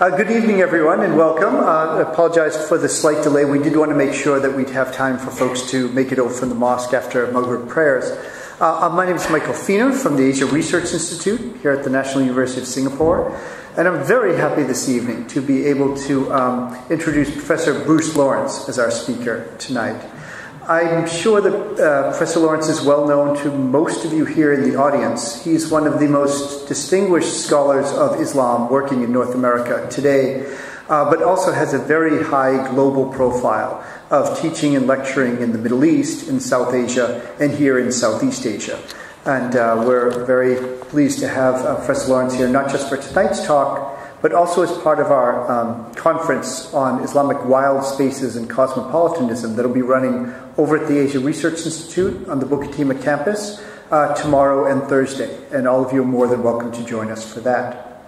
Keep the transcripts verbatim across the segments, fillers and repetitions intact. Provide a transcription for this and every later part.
Uh, good evening, everyone, and welcome. I uh, apologize for the slight delay. We did want to make sure that we'd have time for folks to make it over from the mosque after Maghrib prayers. Uh, my name is Michael Feeney from the Asia Research Institute here at the National University of Singapore, and I'm very happy this evening to be able to um, introduce Professor Bruce Lawrence as our speaker tonight. I'm sure that uh, Professor Lawrence is well known to most of you here in the audience. He's one of the most distinguished scholars of Islam working in North America today, uh, but also has a very high global profile of teaching and lecturing in the Middle East, in South Asia, and here in Southeast Asia. And uh, we're very pleased to have uh, Professor Lawrence here, not just for tonight's talk, but also as part of our um, conference on Islamic wild spaces and cosmopolitanism that'll be running over at the Asia Research Institute on the Bukit Timah campus uh, tomorrow and Thursday. And all of you are more than welcome to join us for that.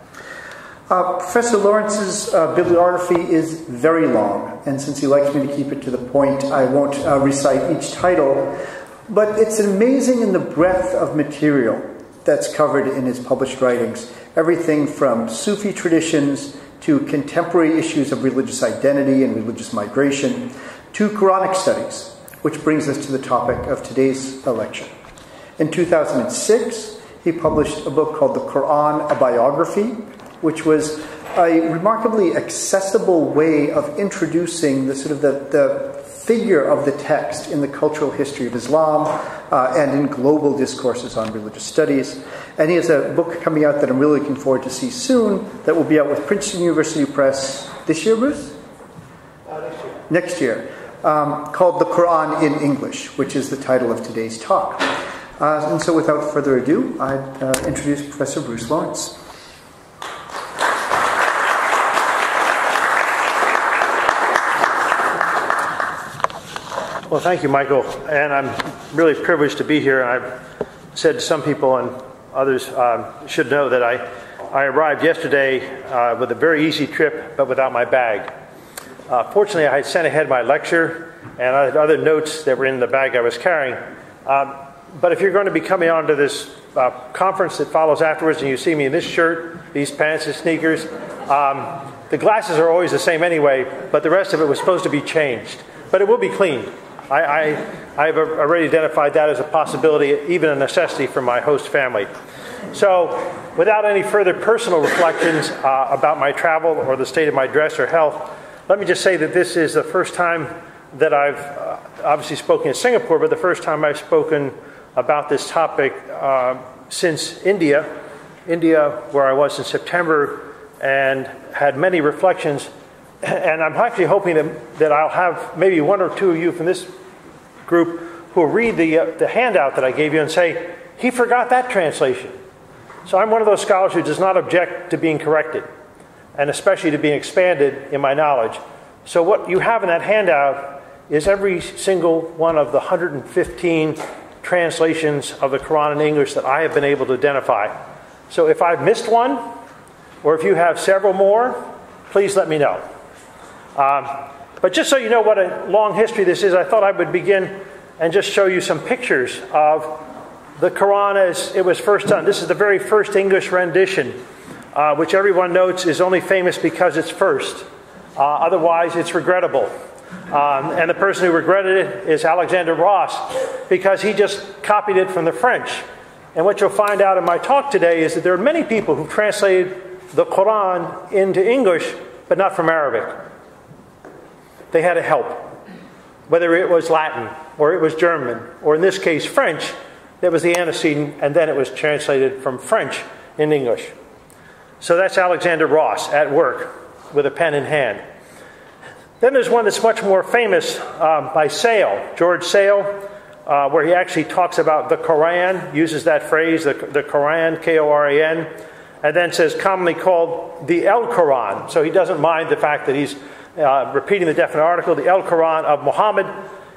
Uh, Professor Lawrence's uh, bibliography is very long, and since he likes me to keep it to the point, I won't uh, recite each title, but it's amazing in the breadth of material that's covered in his published writings. Everything from Sufi traditions to contemporary issues of religious identity and religious migration to Quranic studies, which brings us to the topic of today's lecture. In two thousand six, he published a book called The Quran, A Biography, which was a remarkably accessible way of introducing the sort of the, the figure of the text in the cultural history of Islam uh, and in global discourses on religious studies. And he has a book coming out that I'm really looking forward to see soon that will be out with Princeton University Press this year, Bruce? Uh, next year. Next year, um, called The Quran in English, which is the title of today's talk. Uh, and so without further ado, I uh, introduce Professor Bruce Lawrence. Well, thank you, Michael, and I'm really privileged to be here. I've said to some people, and others um, should know, that I, I arrived yesterday uh, with a very easy trip, but without my bag. Uh, fortunately, I had sent ahead my lecture, and I had other notes that were in the bag I was carrying. Um, but if you're going to be coming on to this uh, conference that follows afterwards, and you see me in this shirt, these pants, and sneakers, um, the glasses are always the same anyway, but the rest of it was supposed to be changed. But it will be cleaned. I, I, I've already identified that as a possibility, even a necessity for my host family. So without any further personal reflections uh, about my travel or the state of my dress or health, let me just say that this is the first time that I've uh, obviously spoken in Singapore, but the first time I've spoken about this topic uh, since India, India where I was in September and had many reflections. And I'm actually hoping that, that I'll have maybe one or two of you from this group who will read the, uh, the handout that I gave you and say, he forgot that translation. So I'm one of those scholars who does not object to being corrected, and especially to being expanded in my knowledge. So what you have in that handout is every single one of the one hundred fifteen translations of the Quran in English that I have been able to identify. So if I've missed one, or if you have several more, please let me know. Um, but just so you know what a long history this is, I thought I would begin and just show you some pictures of the Quran as it was first done. This is the very first English rendition, uh, which everyone notes is only famous because it's first. Uh, otherwise, it's regrettable. Um, and the person who regretted it is Alexander Ross, because he just copied it from the French. And what you'll find out in my talk today is that there are many people who translated the Quran into English, but not from Arabic. They had to help, whether it was Latin, or it was German, or in this case, French. That was the antecedent, and then it was translated from French into English. So that's Alexander Ross at work with a pen in hand. Then there's one that's much more famous um, by Sale, George Sale, uh, where he actually talks about the Quran, uses that phrase, the, the Quran, K O R A N, and then says commonly called the El Quran. So he doesn't mind the fact that he's Uh, repeating the definite article, the El Quran of Muhammad.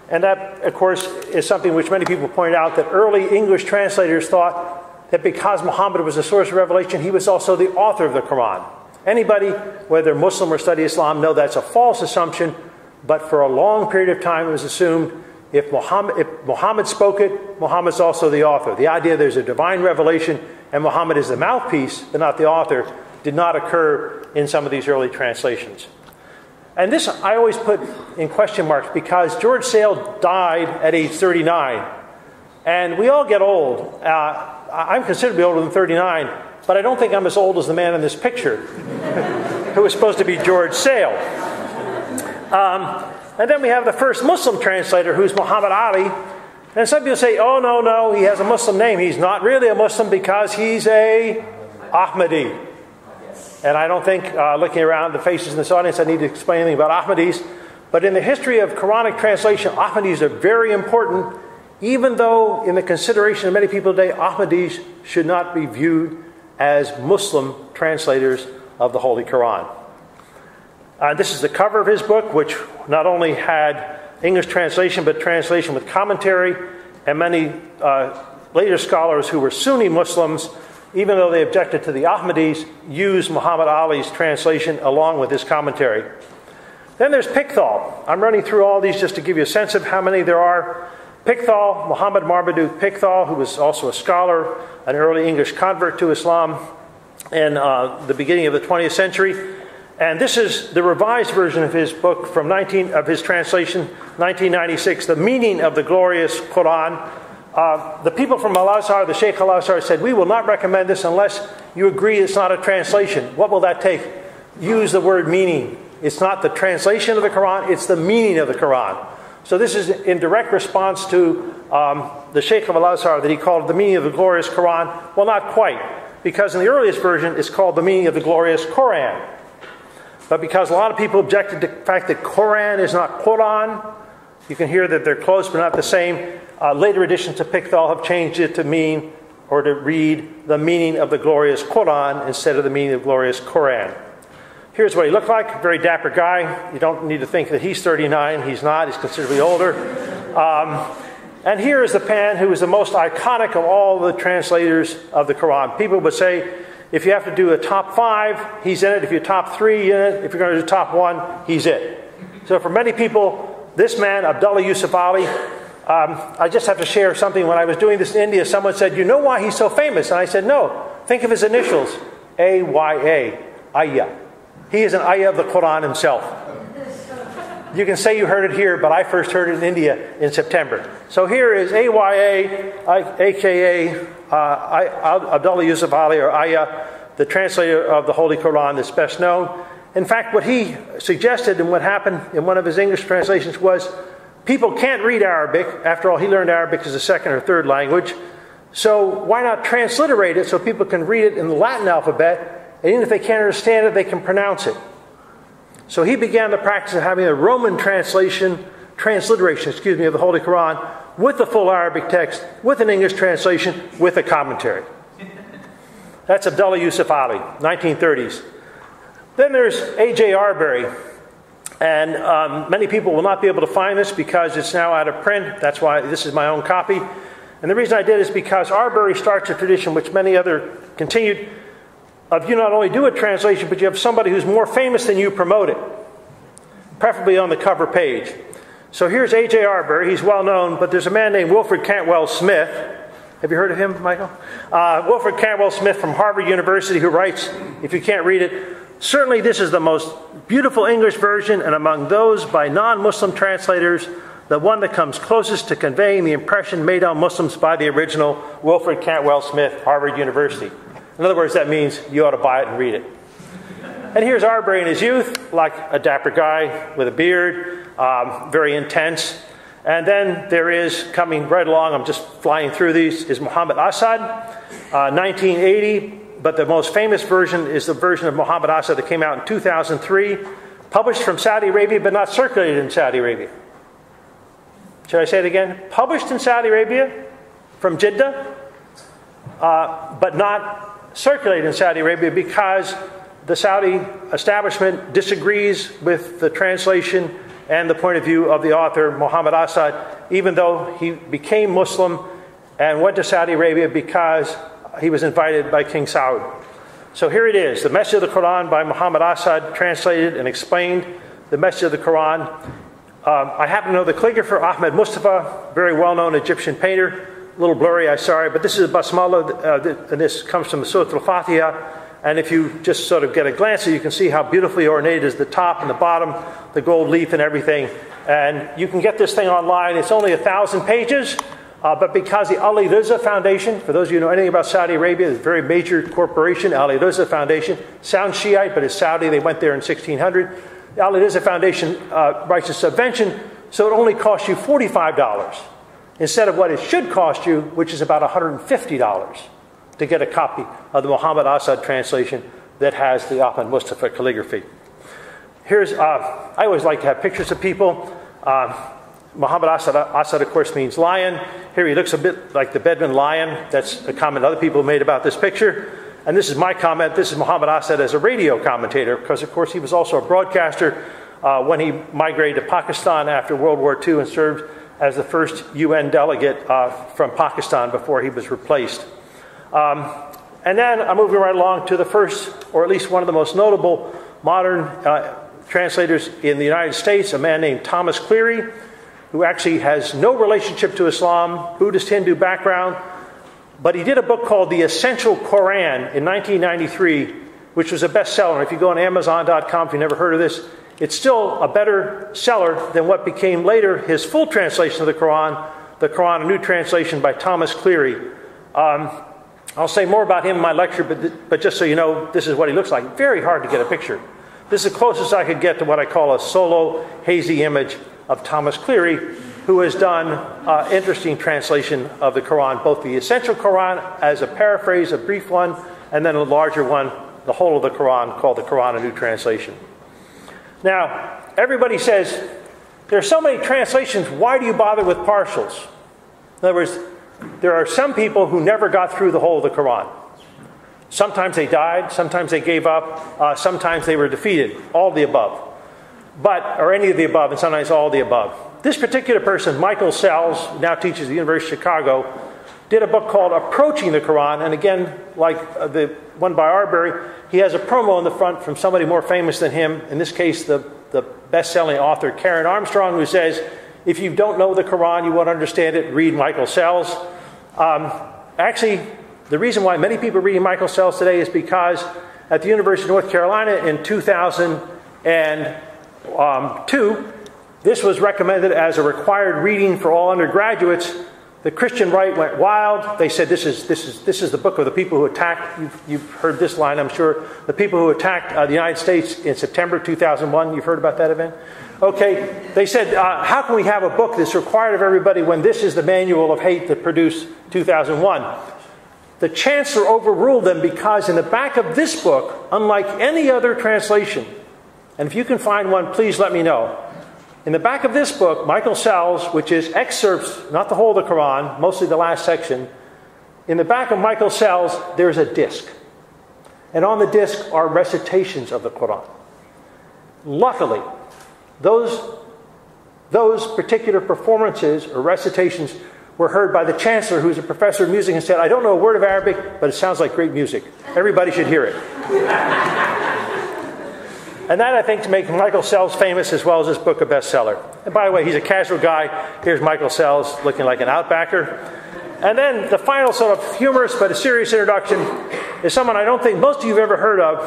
And that, of course, is something which many people pointed out, that early English translators thought that because Muhammad was the source of revelation, he was also the author of the Quran. Anybody, whether Muslim or study Islam, know that's a false assumption, but for a long period of time it was assumed if Muhammad, if Muhammad spoke it, Muhammad's also the author. The idea there's a divine revelation and Muhammad is the mouthpiece, but not the author, did not occur in some of these early translations. And this I always put in question marks because George Sale died at age thirty-nine. And we all get old. Uh, I'm considerably older than thirty-nine, but I don't think I'm as old as the man in this picture, who was supposed to be George Sale. Um, and then we have the first Muslim translator, who's Muhammad Ali. And some people say, oh, no, no, he has a Muslim name. He's not really a Muslim because he's a Ahmadi. And I don't think, uh, looking around the faces in this audience, I need to explain anything about Ahmadis. But in the history of Quranic translation, Ahmadis are very important, even though in the consideration of many people today, Ahmadis should not be viewed as Muslim translators of the Holy Quran. Uh, this is the cover of his book, which not only had English translation, but translation with commentary. And many uh, later scholars who were Sunni Muslims, even though they objected to the Ahmadis, used Muhammad Ali's translation along with his commentary. Then there's Pickthall. I'm running through all these just to give you a sense of how many there are. Pickthall, Muhammad Marmaduke Pickthall, who was also a scholar, an early English convert to Islam in uh, the beginning of the twentieth century. And this is the revised version of his book from nineteen, of his translation, nineteen ninety-six, The Meaning of the Glorious Quran. Uh, the people from Al-Azhar, the Sheikh Al-Azhar, said, we will not recommend this unless you agree it's not a translation. What will that take? Use the word meaning. It's not the translation of the Quran, it's the meaning of the Quran. So this is in direct response to um, the Sheikh of Al-Azhar that he called The Meaning of the Glorious Quran. Well, not quite, because in the earliest version, it's called The Meaning of the Glorious Koran. But because a lot of people objected to the fact that Koran is not Quran, you can hear that they're close but not the same. Uh, later editions to Pickthall have changed it to mean or to read the meaning of the glorious Quran instead of the meaning of the glorious Koran. Here's what he looked like, very dapper guy. You don't need to think that he's thirty-nine. He's not. He's considerably older. Um, and here is the pan who is the most iconic of all the translators of the Quran. People would say, if you have to do a top five, he's in it. If you're top three, in it. If you're going to do top one, he's it. So for many people, this man, Abdullah Yusuf Ali, um, I just have to share something. When I was doing this in India, someone said, you know why he's so famous? And I said, no, think of his initials, A Y A, Ayah. He is an Ayah of the Quran himself. You can say you heard it here, but I first heard it in India in September. So here is A Y A, a k a. Uh, Abdullah Yusuf Ali, or Ayah, the translator of the Holy Quran that's best known. In fact, what he suggested and what happened in one of his English translations was, people can't read Arabic. After all, he learned Arabic as a second or third language. So why not transliterate it so people can read it in the Latin alphabet, and even if they can't understand it, they can pronounce it. So he began the practice of having a Roman translation, transliteration, excuse me, of the Holy Quran, with the full Arabic text, with an English translation, with a commentary. That's Abdullah Yusuf Ali, nineteen thirties. Then there's A J Arberry. And um, many people will not be able to find this because it's now out of print. That's why this is my own copy. And the reason I did is because Arberry starts a tradition which many other continued of you not only do a translation, but you have somebody who's more famous than you promote it, preferably on the cover page. So here's A J Arberry. He's well known, but there's a man named Wilfred Cantwell Smith. Have you heard of him, Michael? Uh, Wilfred Cantwell Smith from Harvard University, who writes, if you can't read it, certainly this is the most beautiful English version, and among those by non-Muslim translators, the one that comes closest to conveying the impression made on Muslims by the original. Wilfred Cantwell Smith, Harvard University. In other words, that means you ought to buy it and read it. And here's Arbery in his youth, like a dapper guy with a beard, um, very intense. And then there is, coming right along, I'm just flying through these, is Muhammad Asad, uh, nineteen eighty. But the most famous version is the version of Muhammad Asad that came out in two thousand three, published from Saudi Arabia, but not circulated in Saudi Arabia. Should I say it again? Published in Saudi Arabia, from Jeddah, uh, but not circulated in Saudi Arabia because the Saudi establishment disagrees with the translation and the point of view of the author, Muhammad Asad, even though he became Muslim and went to Saudi Arabia because he was invited by King Saud. So here it is, The Message of the Quran by Muhammad Asad, translated and explained. The Message of the Quran. Um, I happen to know the calligrapher, Ahmed Mustafa, very well-known Egyptian painter. A little blurry, I'm sorry, but this is Basmala, uh, and this comes from Surah Al-Fatiha. And if you just sort of get a glance, you can see how beautifully ornate is the top and the bottom, the gold leaf and everything. And you can get this thing online. It's only a thousand pages. Uh, but because the Alireza Foundation, for those of you who know anything about Saudi Arabia, is a very major corporation, Alireza Foundation, sounds Shiite, but it's Saudi. They went there in sixteen hundred. The Alireza Foundation uh, writes a subvention, so it only costs you forty-five dollars instead of what it should cost you, which is about one hundred fifty dollars to get a copy of the Muhammad Asad translation that has the Ahmad Mustafa calligraphy. Here's, uh, I always like to have pictures of people. Um, Muhammad Asad, Asad, of course, means lion. Here he looks a bit like the Bedouin lion. That's a comment other people made about this picture. And this is my comment. This is Muhammad Asad as a radio commentator, because, of course, he was also a broadcaster uh, when he migrated to Pakistan after World War Two and served as the first U N delegate uh, from Pakistan before he was replaced. Um, and then I'm moving right along to the first, or at least one of the most notable modern uh, translators in the United States, a man named Thomas Cleary, who actually has no relationship to Islam, Buddhist, Hindu background, but he did a book called The Essential Quran in nineteen ninety-three, which was a bestseller. And if you go on Amazon dot com, if you've never heard of this, it's still a better seller than what became later his full translation of the Quran, the Quran, a new translation by Thomas Cleary. Um, I'll say more about him in my lecture, but, but just so you know, this is what he looks like. Very hard to get a picture. This is the closest I could get to what I call a solo, hazy image of Thomas Cleary, who has done uh, interesting translation of the Quran, both the Essential Quran as a paraphrase, a brief one, and then a larger one, the whole of the Quran, called the Quran, a New Translation. Now, everybody says, there are so many translations, why do you bother with partials? In other words, there are some people who never got through the whole of the Quran. Sometimes they died, sometimes they gave up, uh, sometimes they were defeated, all of the above. But, or any of the above, and sometimes all of the above. This particular person, Michael Sells, who now teaches at the University of Chicago, did a book called Approaching the Quran, and again, like the one by Arberry, he has a promo on the front from somebody more famous than him, in this case, the, the best-selling author, Karen Armstrong, who says, if you don't know the Quran, you won't understand it, read Michael Sells. Um, actually, the reason why many people are reading Michael Sells today is because at the University of North Carolina in two thousand two, this was recommended as a required reading for all undergraduates. The Christian right went wild. They said this is, this is, this is the book of the people who attacked, you've, you've heard this line, I'm sure, the people who attacked uh, the United States in September two thousand one. You've heard about that event? Okay, they said, uh, how can we have a book that's required of everybody when this is the manual of hate that produced two thousand one? The chancellor overruled them because in the back of this book, unlike any other translation, and if you can find one, please let me know. In the back of this book, Michael Sells, which is excerpts, not the whole of the Quran, mostly the last section, in the back of Michael Sells, there's a disc. And on the disc are recitations of the Quran. Luckily, those, those particular performances or recitations were heard by the chancellor, who's a professor of music, and said, I don't know a word of Arabic, but it sounds like great music. Everybody should hear it. And that, I think, to make Michael Sells famous as well as this book a bestseller. And by the way, he's a casual guy. Here's Michael Sells looking like an Outbacker. And then the final sort of humorous but a serious introduction is someone I don't think most of you have ever heard of.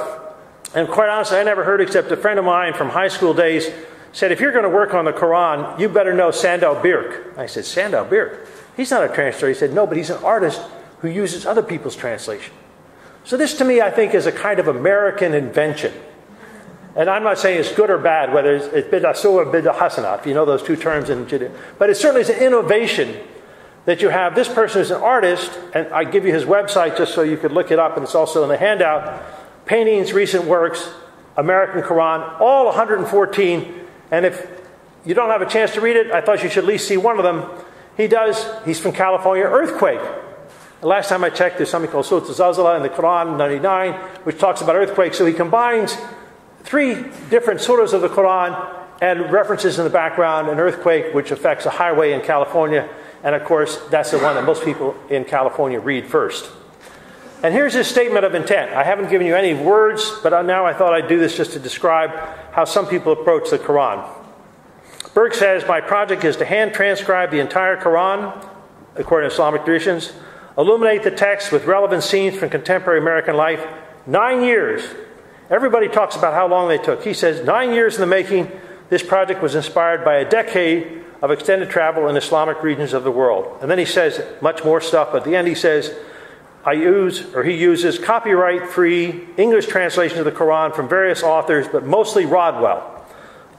And quite honestly, I never heard except a friend of mine from high school days said, if you're going to work on the Quran, you better know Sandow Birk. I said, Sandow Birk? He's not a translator. He said, no, but he's an artist who uses other people's translation. So this, to me, I think, is a kind of American invention. And I'm not saying it's good or bad, whether it's bid'ah or bid'ah hasanah, if you know those two terms in Judaism. But it certainly is an innovation that you have this person who's an artist, and I give you his website just so you could look it up, and it's also in the handout. Paintings, recent works, American Quran, all one hundred fourteen. And if you don't have a chance to read it, I thought you should at least see one of them. He does, he's from California, Earthquake. The last time I checked, there's something called Surah Zalzala in the Quran, ninety-nine, which talks about earthquakes. So he combines three different surahs of the Quran and references in the background, an earthquake which affects a highway in California. And of course, that's the one that most people in California read first. And here's his statement of intent. I haven't given you any words, but now I thought I'd do this just to describe how some people approach the Quran. Burke says, my project is to hand transcribe the entire Quran, according to Islamic traditions, illuminate the text with relevant scenes from contemporary American life, Nine years. Everybody talks about how long they took. He says, nine years in the making, this project was inspired by a decade of extended travel in Islamic regions of the world. And then he says much more stuff, but at the end he says, I use, or he uses, copyright-free English translations of the Quran from various authors, but mostly Rodwell.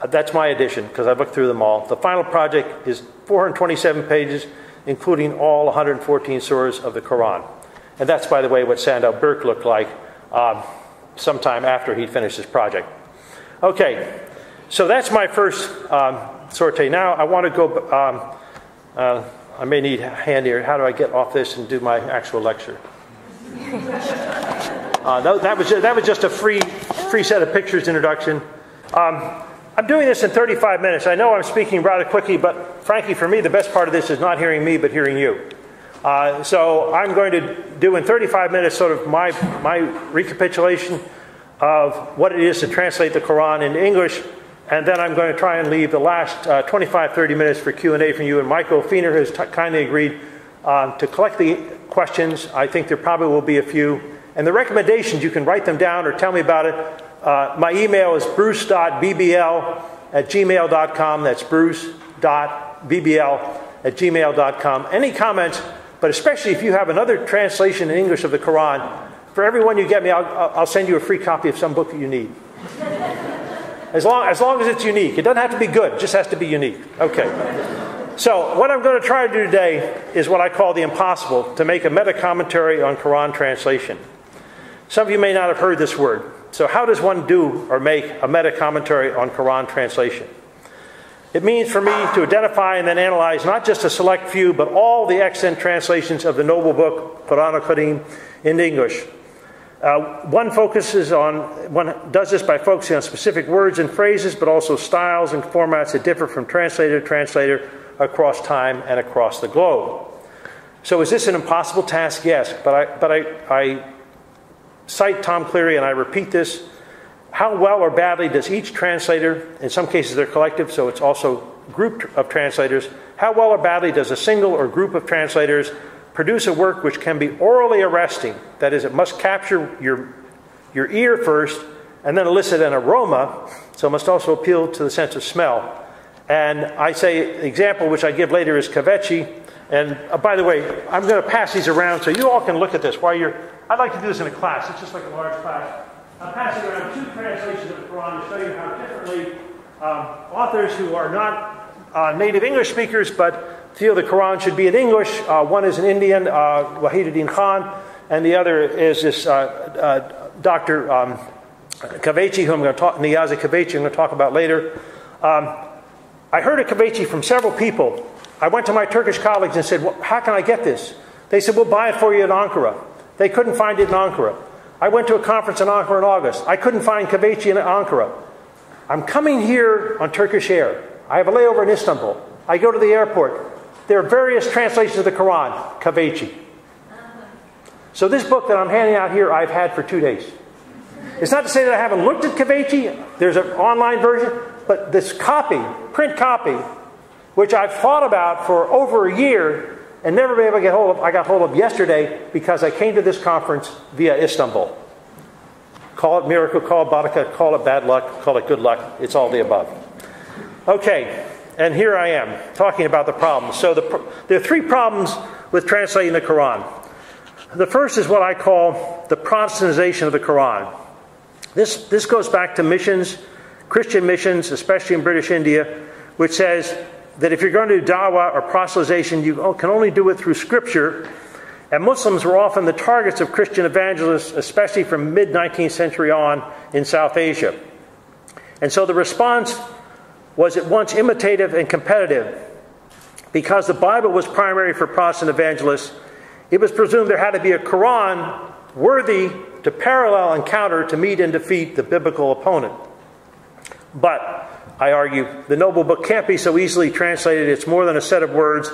That's my edition, because I've looked through them all. The final project is four hundred twenty-seven pages, including all one hundred fourteen surahs of the Quran. And that's, by the way, what Sandow Birk looked like um, sometime after he finished his project. Okay, so that's my first um, sortie. Now I want to go, um, uh, I may need a hand here. How do I get off this and do my actual lecture? uh, that, that, was just, that was just a free, free set of pictures introduction. Um, I'm doing this in thirty-five minutes. I know I'm speaking rather quickly, but frankly, for me, the best part of this is not hearing me, but hearing you. Uh, so I'm going to do in thirty-five minutes sort of my, my recapitulation of what it is to translate the Quran into English, and then I'm going to try and leave the last uh, twenty-five, thirty minutes for Q and A from you, and Michael Feeney has kindly agreed uh, to collect the questions. I think there probably will be a few. And the recommendations, you can write them down or tell me about it. Uh, my email is bruce dot b b l at gmail dot com. That's bruce dot b b l at gmail dot com. Any comments, but especially if you have another translation in English of the Quran, for everyone you get me, I'll, I'll send you a free copy of some book that you need. As long, as long as it's unique. It doesn't have to be good. It just has to be unique. Okay. So what I'm going to try to do today is what I call the impossible, to make a meta-commentary on Quran translation. Some of you may not have heard this word. So how does one do or make a meta-commentary on Quran translation? It means for me to identify and then analyze not just a select few, but all the extant translations of the noble book, Quran al-Karim, in English. Uh, one focuses on, one does this by focusing on specific words and phrases, but also styles and formats that differ from translator to translator across time and across the globe. So is this an impossible task? Yes, but I, but I, I cite Tom Cleary, and I repeat this. How well or badly does each translator, in some cases they're collective, so it's also a group of translators, how well or badly does a single or group of translators produce a work which can be orally arresting? That is, it must capture your, your ear first, and then elicit an aroma, so it must also appeal to the sense of smell. And I say, the example which I give later is Kaveci. And uh, by the way, I'm going to pass these around so you all can look at this while you're... I'd like to do this in a class. It's just like a large class. I'm passing around two translations of the Quran to show you how differently um, authors who are not uh, native English speakers but feel the Quran should be in English. Uh, one is an Indian, uh, Wahiduddin Khan, and the other is this uh, uh, Doctor Um, Kaveci, who I'm going to talk, Niyazi Kaveci, I'm going to talk about later. Um, I heard of Kaveci from several people. I went to my Turkish colleagues and said, well, how can I get this? They said, we'll buy it for you at Ankara. They couldn't find it in Ankara. I went to a conference in Ankara in August. I couldn't find Kaveci in Ankara. I'm coming here on Turkish Air. I have a layover in Istanbul. I go to the airport. There are various translations of the Quran, Kaveci. So this book that I'm handing out here, I've had for two days. It's not to say that I haven't looked at Kaveci. There's an online version. But this copy, print copy, which I've thought about for over a year and never been able to get hold of. I got hold of yesterday because I came to this conference via Istanbul. Call it miracle, call it baraka, call it bad luck, call it good luck. It's all the above. Okay, and here I am talking about the problems. So the, there are three problems with translating the Quran. The first is what I call the Protestantization of the Quran. This, this goes back to missions, Christian missions, especially in British India, which says that if you're going to do dawah or proselytization, you can only do it through scripture. And Muslims were often the targets of Christian evangelists, especially from mid-nineteenth century on in South Asia. And so the response was at once imitative and competitive. Because the Bible was primary for Protestant evangelists, it was presumed there had to be a Quran worthy to parallel and counter to meet and defeat the biblical opponent. But I argue, the noble book can't be so easily translated. It's more than a set of words.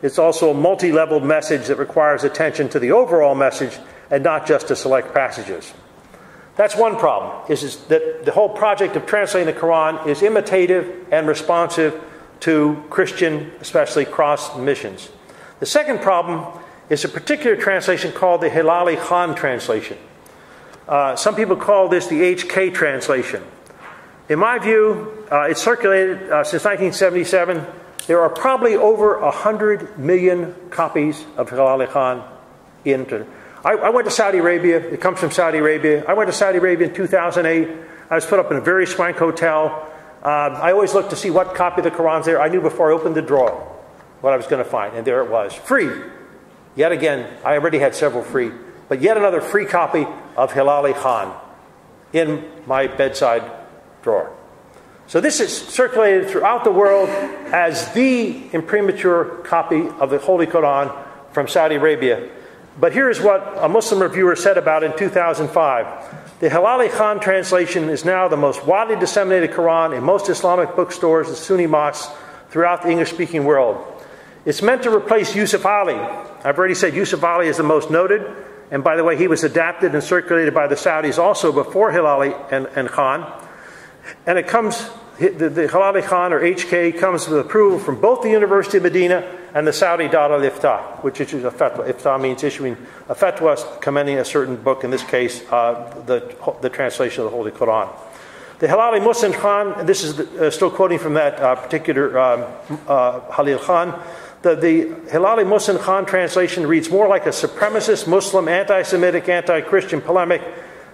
It's also a multi-level message that requires attention to the overall message and not just to select passages. That's one problem, is, is that the whole project of translating the Quran is imitative and responsive to Christian, especially cross missions. The second problem is a particular translation called the Hilali Khan translation. Uh, some people call this the H K translation. In my view, uh, it's circulated uh, since nineteen seventy-seven. There are probably over one hundred million copies of Hilali Khan. In, I, I went to Saudi Arabia. It comes from Saudi Arabia. I went to Saudi Arabia in two thousand eight. I was put up in a very swank hotel. Uh, I always looked to see what copy of the Quran's there. I knew before I opened the drawer what I was going to find, and there it was. Free. Yet again, I already had several free, but yet another free copy of Hilali Khan in my bedside drawer. So this is circulated throughout the world as the imprimatur copy of the Holy Quran from Saudi Arabia. But here is what a Muslim reviewer said about it in two thousand five. The Hilali Khan translation is now the most widely disseminated Quran in most Islamic bookstores and Sunni mosques throughout the English-speaking world. It's meant to replace Yusuf Ali. I've already said Yusuf Ali is the most noted. And by the way, he was adapted and circulated by the Saudis also before Hilali and, and Khan. And it comes, the, the Hilali Khan or H K comes with approval from both the University of Medina and the Saudi Dar al-Iftah, which issues a fatwa. Iftah means issuing a fatwa commending a certain book, in this case, uh, the, the translation of the Holy Quran. The Hilali Muslim Khan, this is the, uh, still quoting from that uh, particular um, uh, Halil Khan, the, the Hilali Muslim Khan translation reads more like a supremacist, Muslim, anti-Semitic, anti-Christian polemic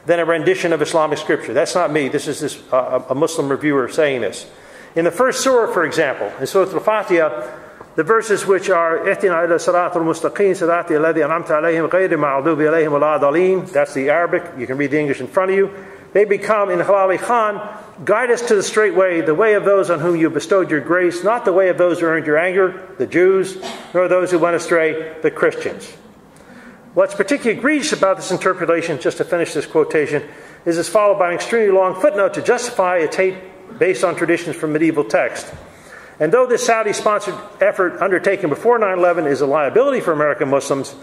than a rendition of Islamic scripture. That's not me. This is this, uh, a Muslim reviewer saying this. In the first surah, for example, in Surah Al-Fatiha, the verses which are Ihtina ila siratal mustaqim sirati alladhi an'amta alayhim ghayri maghdubi alayhim wala dhalin. That's the Arabic. You can read the English in front of you. They become, in Hilali Khan, guide us to the straight way, the way of those on whom you bestowed your grace, not the way of those who earned your anger, the Jews, nor those who went astray, the Christians. What's particularly egregious about this interpretation, just to finish this quotation, is it's followed by an extremely long footnote to justify a tape based on traditions from medieval text. And though this Saudi-sponsored effort undertaken before nine eleven is a liability for American Muslims,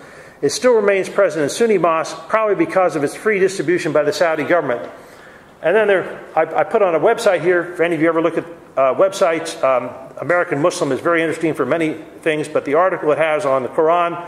it still remains present in Sunni mosques, probably because of its free distribution by the Saudi government. And then there, I, I put on a website here, if any of you ever look at uh, websites, um, American Muslim is very interesting for many things, but the article it has on the Quran,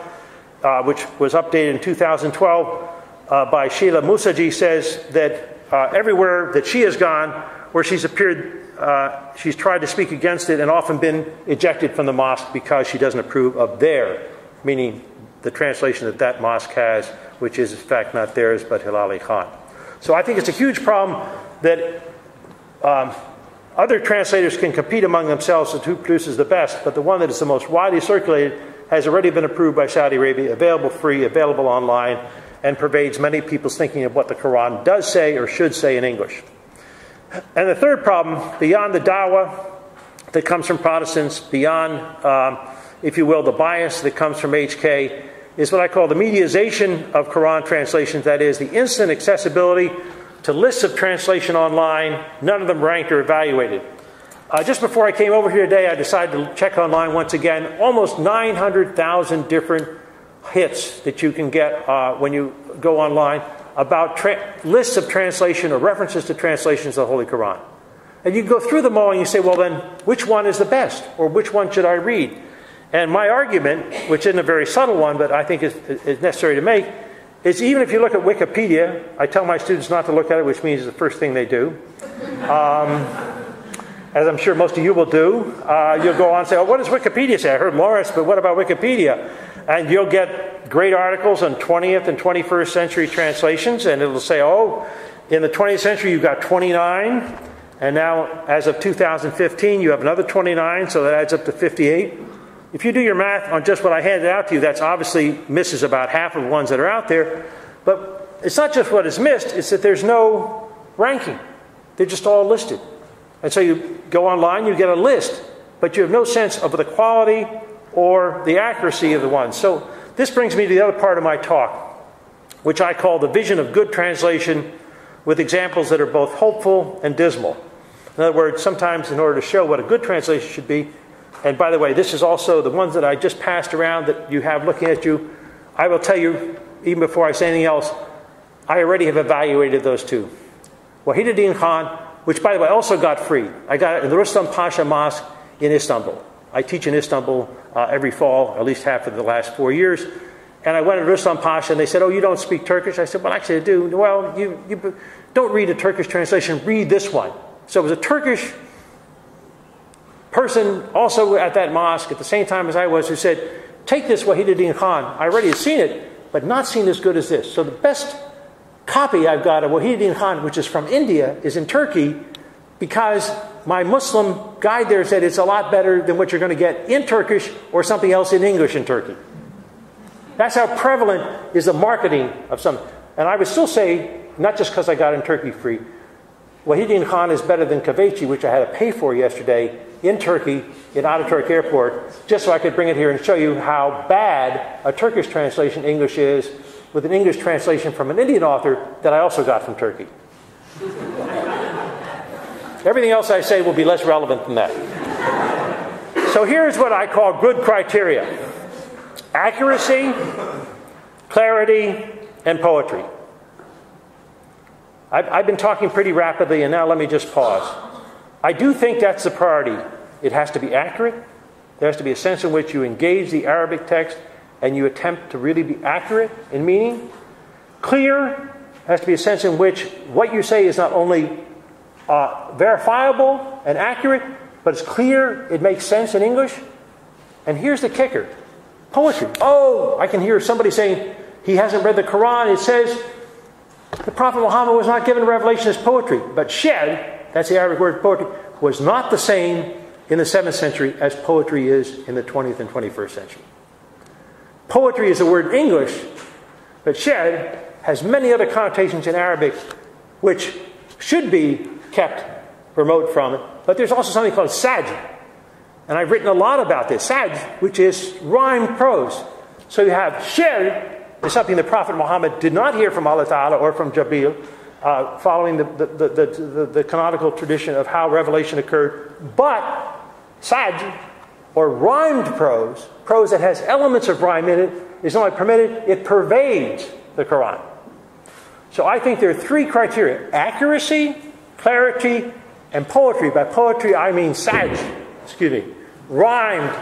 uh, which was updated in two thousand twelve uh, by Sheila Musaji, says that uh, everywhere that she has gone, where she's appeared, Uh, she's tried to speak against it and often been ejected from the mosque because she doesn't approve of their, meaning the translation that that mosque has, which is in fact not theirs but Hilali Khan. So I think it's a huge problem that um, other translators can compete among themselves as to who produces the best, but the one that is the most widely circulated has already been approved by Saudi Arabia, available free, available online, and pervades many people's thinking of what the Quran does say or should say in English. And the third problem, beyond the dawah that comes from Protestants, beyond, um, if you will, the bias that comes from H K, is what I call the mediatization of Quran translations, that is, the instant accessibility to lists of translation online, none of them ranked or evaluated. Uh, just before I came over here today, I decided to check online once again, almost nine hundred thousand different hits that you can get uh, when you go online, about tra lists of translation or references to translations of the Holy Quran. And you go through them all and you say, well then, which one is the best? Or which one should I read? And my argument, which isn't a very subtle one, but I think is, is necessary to make, is even if you look at Wikipedia, I tell my students not to look at it, which means it's the first thing they do. Um, as I'm sure most of you will do. Uh, you'll go on and say, oh, what does Wikipedia say? I heard Lawrence, but what about Wikipedia? And you'll get great articles on twentieth and twenty-first century translations, and it'll say, oh, in the twentieth century you've got twenty-nine, and now as of two thousand fifteen you have another twenty-nine, so that adds up to fifty-eight. If you do your math on just what I handed out to you, that's obviously misses about half of the ones that are out there. But it's not just what is missed, it's that there's no ranking. They're just all listed. And so you go online, you get a list, but you have no sense of the quality or the accuracy of the one. So this brings me to the other part of my talk, which I call the vision of good translation, with examples that are both hopeful and dismal. In other words, sometimes in order to show what a good translation should be, and by the way, this is also the ones that I just passed around that you have looking at you, I will tell you, even before I say anything else, I already have evaluated those two. Wahiduddin Khan, which by the way also got free. I got it in the Rustam Pasha Mosque in Istanbul. I teach in Istanbul uh, every fall, at least half of the last four years. And I went to Ruslan Pasha, and they said, oh, you don't speak Turkish? I said, well, actually I do. Well, you, you don't read a Turkish translation. Read this one. So it was a Turkish person also at that mosque at the same time as I was who said, take this Wahiduddin Khan. I already had seen it, but not seen as good as this. So the best copy I've got of Wahiduddin Khan, which is from India, is in Turkey, because my Muslim guide there said it's a lot better than what you're going to get in Turkish or something else in English in Turkey. That's how prevalent is the marketing of some. And I would still say, not just because I got in Turkey free, Wahiduddin Khan is better than Kaveci, which I had to pay for yesterday in Turkey, in Atatürk Airport, just so I could bring it here and show you how bad a Turkish translation English is with an English translation from an Indian author that I also got from Turkey. Everything else I say will be less relevant than that. So here's what I call good criteria. Accuracy, clarity, and poetry. I've, I've been talking pretty rapidly, and now let me just pause. I do think that's the priority. It has to be accurate. There has to be a sense in which you engage the Arabic text and you attempt to really be accurate in meaning. Clear has to be a sense in which what you say is not only uh, verifiable and accurate, but it's clear, it makes sense in English. And here's the kicker. Poetry. Oh, I can hear somebody saying he hasn't read the Quran. It says the Prophet Muhammad was not given revelation as poetry, but shed, that's the Arabic word poetry, was not the same in the seventh century as poetry is in the twentieth and twenty-first century. Poetry is a word in English, but shed has many other connotations in Arabic which should be kept remote from it. But there's also something called sajj. And I've written a lot about this. Sajj, which is rhymed prose. So you have shir, is something the Prophet Muhammad did not hear from Allah Ta'ala or from Jibril, uh, following the, the, the, the, the, the canonical tradition of how revelation occurred. But sajj, or rhymed prose, prose that has elements of rhyme in it, is not only permitted, it pervades the Quran. So I think there are three criteria. Accuracy, clarity, and poetry. By poetry, I mean sajj. Excuse me. Rhymed,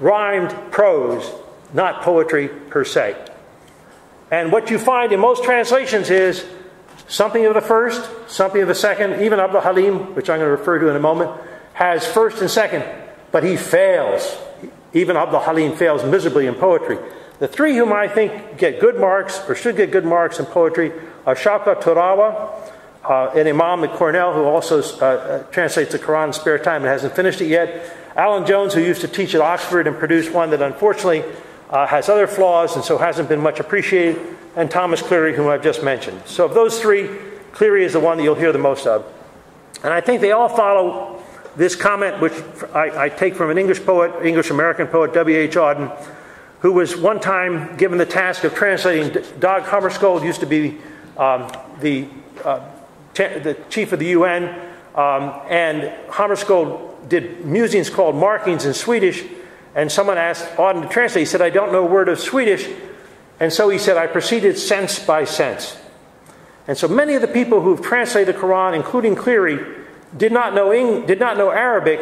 rhymed prose, not poetry per se. And what you find in most translations is something of the first, something of the second. Even Abdel Haleem, which I'm going to refer to in a moment, has first and second, but he fails. Even Abdel Haleem fails miserably in poetry. The three whom I think get good marks, or should get good marks in poetry, are Shafkat Turawa, Uh, an imam at Cornell who also uh, translates the Quran in spare time and hasn't finished it yet. Alan Jones, who used to teach at Oxford and produced one that unfortunately uh, has other flaws and so hasn't been much appreciated. And Thomas Cleary, whom I've just mentioned. So of those three, Cleary is the one that you'll hear the most of. And I think they all follow this comment, which I, I take from an English poet, English-American poet, W H Auden, who was one time given the task of translating. Dag Hammarskjöld used to be um, the... Uh, the chief of the U N, um, and Hammarskjöld did musings called markings in Swedish, and someone asked Auden to translate. He said, I don't know a word of Swedish. And so he said, I proceeded sense by sense. And so many of the people who have translated the Quran, including Cleary, did not know, Eng did not know Arabic,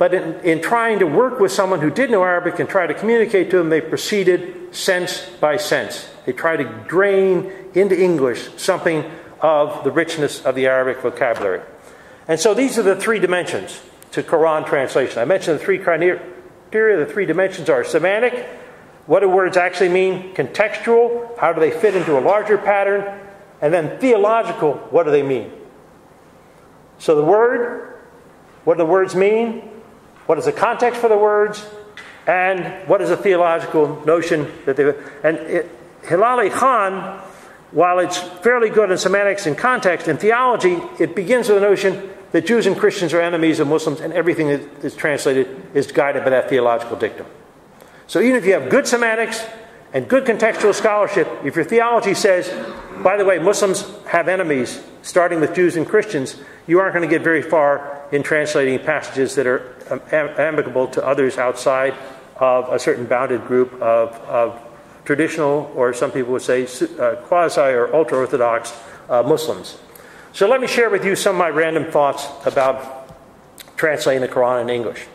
but in, in trying to work with someone who did know Arabic and try to communicate to him, they proceeded sense by sense. They tried to drain into English something of the richness of the Arabic vocabulary. And so these are the three dimensions to Quran translation. I mentioned the three criteria. The three dimensions are semantic, what do words actually mean? Contextual, how do they fit into a larger pattern? And then theological, what do they mean? So the word, what do the words mean? What is the context for the words? And what is the theological notion that they... And it, Hilali Khan, while it's fairly good in semantics and context, in theology, it begins with the notion that Jews and Christians are enemies of Muslims, and everything that is translated is guided by that theological dictum. So even if you have good semantics and good contextual scholarship, if your theology says, by the way, Muslims have enemies, starting with Jews and Christians, you aren't going to get very far in translating passages that are amicable to others outside of a certain bounded group of, of traditional, or some people would say, uh, quasi or ultra-Orthodox uh, Muslims. So let me share with you some of my random thoughts about translating the Quran in English.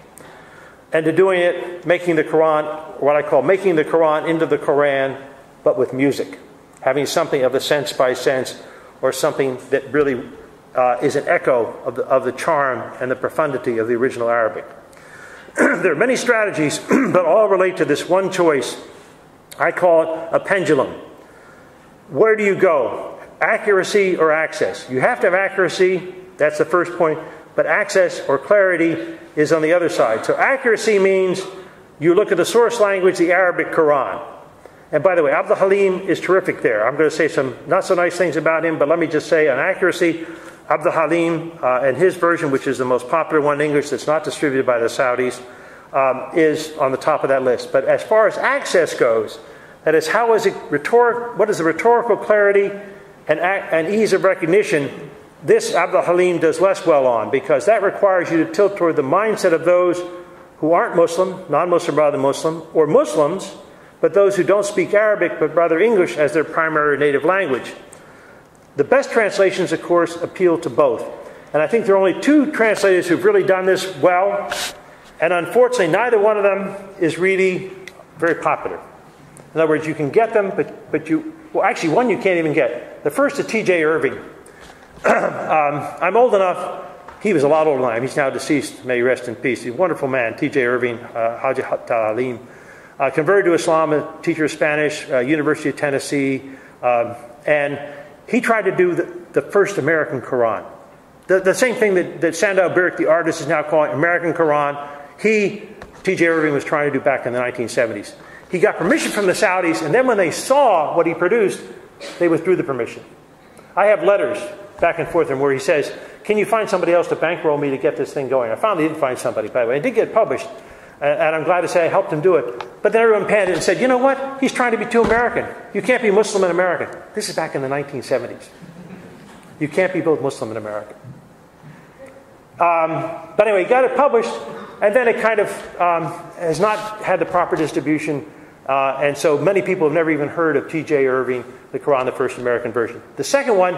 and to doing it, making the Quran, what I call making the Quran into the Quran, but with music, having something of a sense by sense, or something that really uh, is an echo of the, of the charm and the profundity of the original Arabic. There are many strategies, but all relate to this one choice. I call it a pendulum. Where do you go? Accuracy or access? You have to have accuracy, that's the first point, but access or clarity is on the other side. So accuracy means you look at the source language, the Arabic Quran. And by the way, Abdel Haleem is terrific there. I'm going to say some not so nice things about him, but let me just say on accuracy, Abdel Haleem uh, and his version, which is the most popular one in English that's not distributed by the Saudis, um, is on the top of that list. But as far as access goes, that is, how is it rhetoric, what is the rhetorical clarity and, and ease of recognition? This Abdel Haleem does less well on, because that requires you to tilt toward the mindset of those who aren't Muslim, non-Muslim rather than Muslim, or Muslims, but those who don't speak Arabic but rather English as their primary native language. The best translations, of course, appeal to both. And I think there are only two translators who've really done this well, and unfortunately neither one of them is really very popular. In other words, you can get them, but, but you... Well, actually, one you can't even get. The first is T J Irving. um, I'm old enough. He was a lot older than I am. He's now deceased. May he rest in peace. He's a wonderful man, T J Irving, uh, Haji Ta'alim. Uh, converted to Islam, a teacher of Spanish, uh, University of Tennessee. Um, and he tried to do the, the first American Quran. The, the same thing that, that Sandow Birk, the artist, is now calling American Quran. He, T J Irving, was trying to do back in the nineteen seventies. He got permission from the Saudis, and then when they saw what he produced, they withdrew the permission. I have letters back and forth, and where he says, can you find somebody else to bankroll me to get this thing going? I finally did find somebody, by the way. It did get published, and I'm glad to say I helped him do it. But then everyone panned it and said, you know what? He's trying to be too American. You can't be Muslim and American. This is back in the nineteen seventies. You can't be both Muslim and American. Um, but anyway, he got it published, and then it kind of um, has not had the proper distribution. Uh, and so many people have never even heard of T J Irving, the Quran, the first American version. The second one,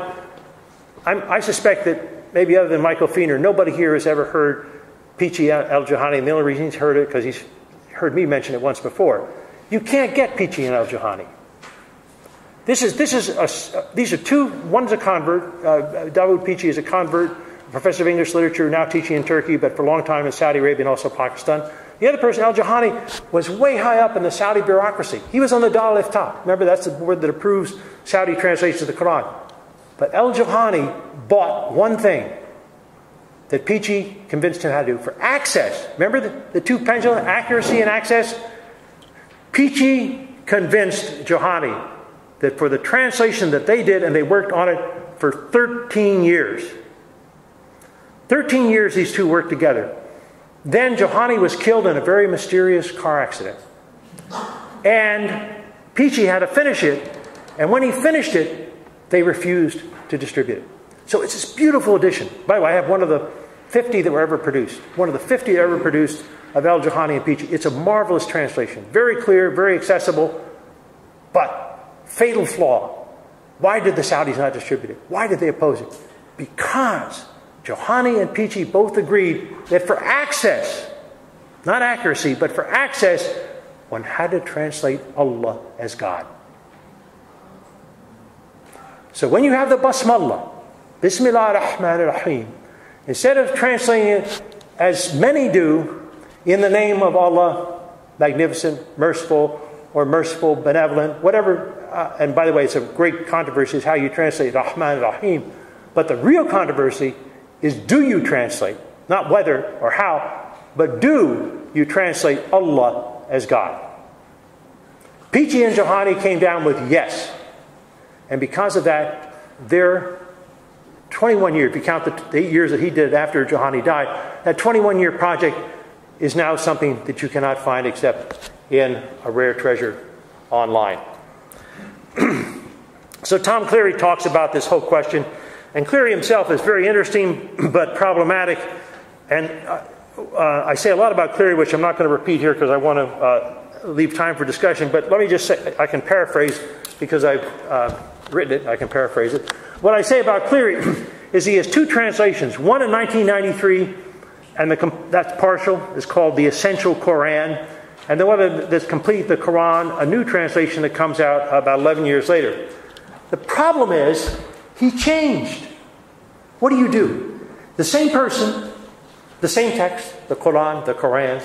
I'm, I suspect that maybe other than Michael Feeney, nobody here has ever heard Pichi and al-Juhani, and the only reason he's heard it because he's heard me mention it once before. You can't get Pichi and al-Juhani. This is, this is a, these are two, one's a convert, uh, Dawood Pichi is a convert, professor of English literature, now teaching in Turkey, but for a long time in Saudi Arabia and also Pakistan. The other person, al-Juhani, was way high up in the Saudi bureaucracy. He was on the Dalif top. Remember, that's the board that approves Saudi translations of the Quran. But al-Juhani bought one thing that Pichi convinced him how to do for access. Remember the, the two pendulum, accuracy and access? Pichi convinced Juhani that for the translation that they did, and they worked on it for thirteen years. thirteen years these two worked together. Then Juhani was killed in a very mysterious car accident. And Pichi had to finish it, and when he finished it, they refused to distribute it. So it's this beautiful edition. By the way, I have one of the fifty that were ever produced, one of the fifty ever produced of al-Juhani and Pichi. It's a marvelous translation, very clear, very accessible, but fatal flaw. Why did the Saudis not distribute it? Why did they oppose it? Because Juhani and Pichi both agreed that for access, not accuracy, but for access, one had to translate Allah as God. So when you have the Basmallah, Bismillah ar-Rahman ar-Rahim, instead of translating it as many do, in the name of Allah, magnificent, merciful, or merciful, benevolent, whatever, uh, and by the way, it's a great controversy is how you translate Rahman ar-Rahim, but the real controversy is do you translate, not whether or how, but do you translate Allah as God? Pichi and Juhani came down with yes. And because of that, their twenty-one years, if you count the eight years that he did after Juhani died, that twenty-one year project is now something that you cannot find except in a rare treasure online. So Tom Cleary talks about this whole question. And Cleary himself is very interesting, but problematic. And uh, uh, I say a lot about Cleary, which I'm not going to repeat here because I want to uh, leave time for discussion. But let me just say, I can paraphrase because I've uh, written it. I can paraphrase it. What I say about Cleary is he has two translations, one in nineteen ninety-three and the, that's partial, is called The Essential Quran. And the one that's complete, the Quran, a new translation that comes out about eleven years later. The problem is, he changed. What do you do? The same person, the same text, the Quran, the Quran.